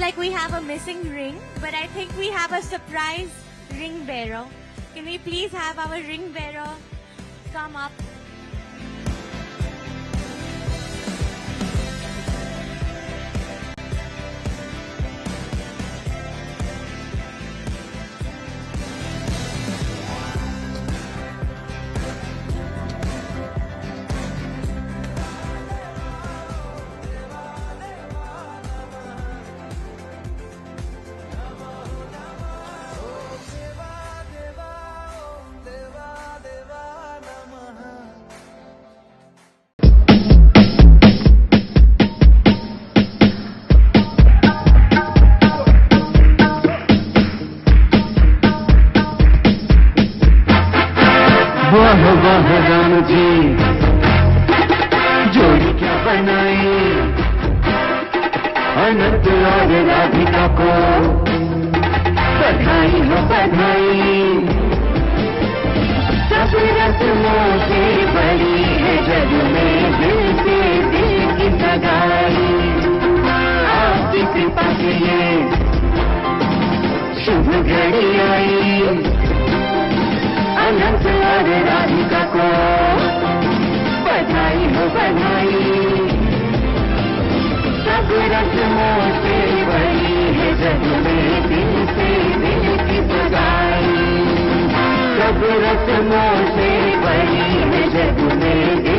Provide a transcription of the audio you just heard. like we have a missing ring, but I think we have a surprise ring bearer. Can we please have our ring bearer come up? जोड़ी क्या बनाई अनंत और राधिका को बधाई हो बधाई। कसरत मोती बड़ी है जग में दिल से दिल की सगाई। आपकी कृपा से ये शुभ घड़ी आई अनंत और राधिका को बधाई हो बधाई। सब रस्मों से बड़ी है जग में दिल से दिल की सगाई। सब रस्मों से बड़ी है जग में।